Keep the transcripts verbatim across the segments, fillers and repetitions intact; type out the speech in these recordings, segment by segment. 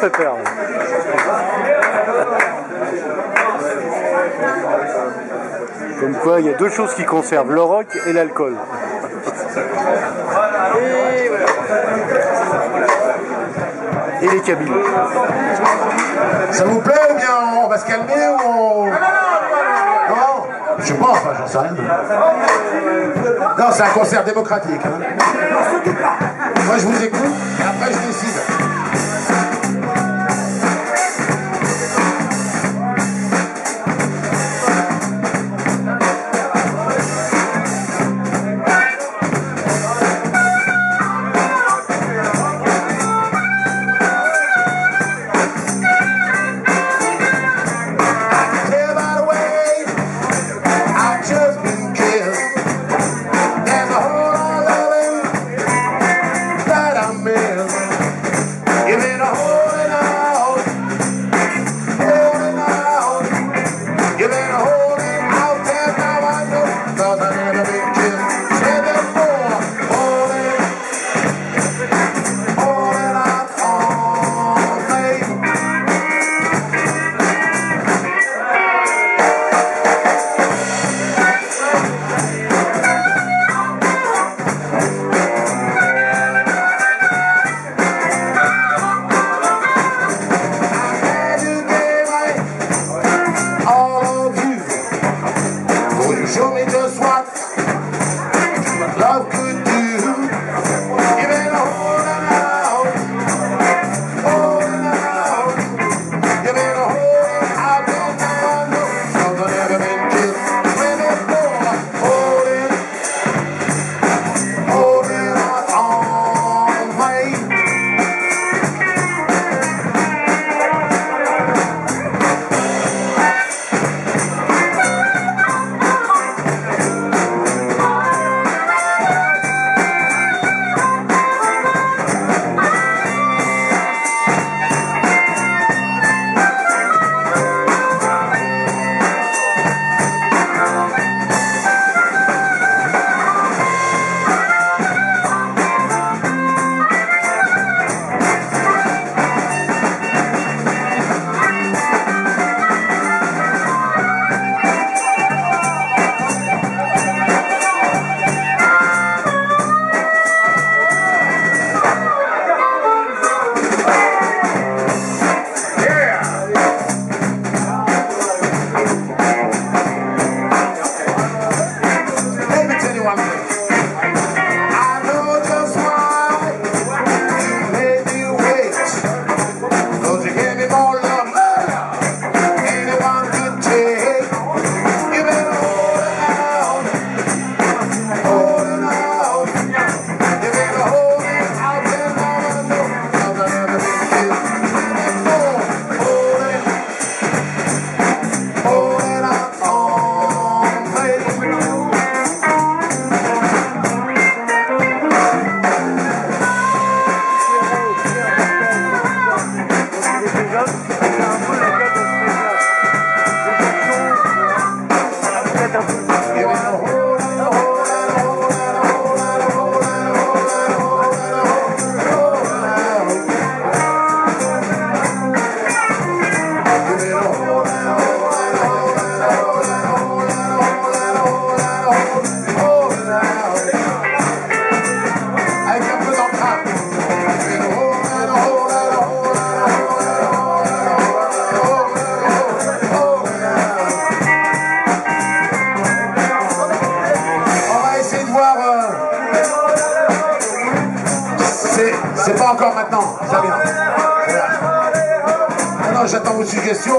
c'est clair. Comme quoi, il y a deux choses qui conservent, le rock et l'alcool. Et les Kabyles. Ça vous plaît ou bien on va se calmer ou on... Non, je pense, enfin, j'en sais rien. Non, c'est un concert démocratique. Hein. Moi, je vous écoute, et après, je décide.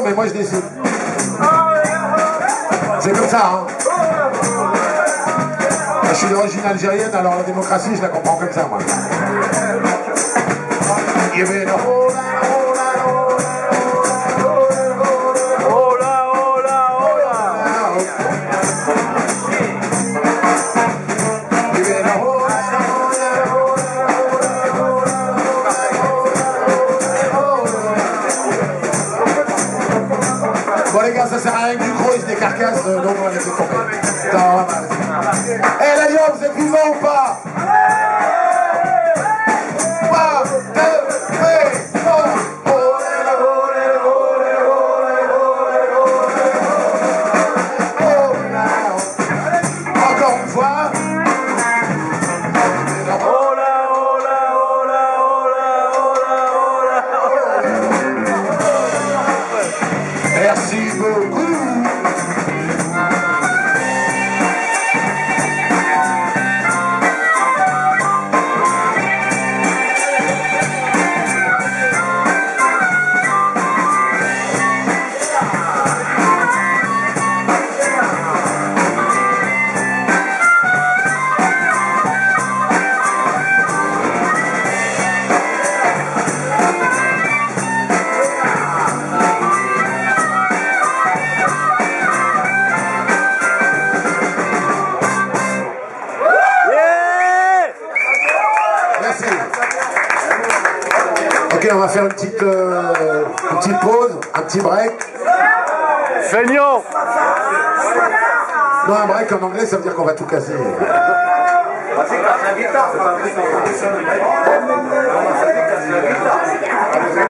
Mais moi je décide. C'est comme ça, hein. Je suis d'origine algérienne, alors la démocratie, je la comprends comme ça, moi. Ça sert à rien que du gros, ils se décarcassent, euh, donc on va les laisser tomber. Putain, on va mal. Eh hey, la Yom, vous êtes vivants ou pas? Allez, un, deux, trois, oh, va faire une petite, euh, une petite pause, un petit break. Feignant. Non, un break en anglais, ça veut dire qu'on va tout casser.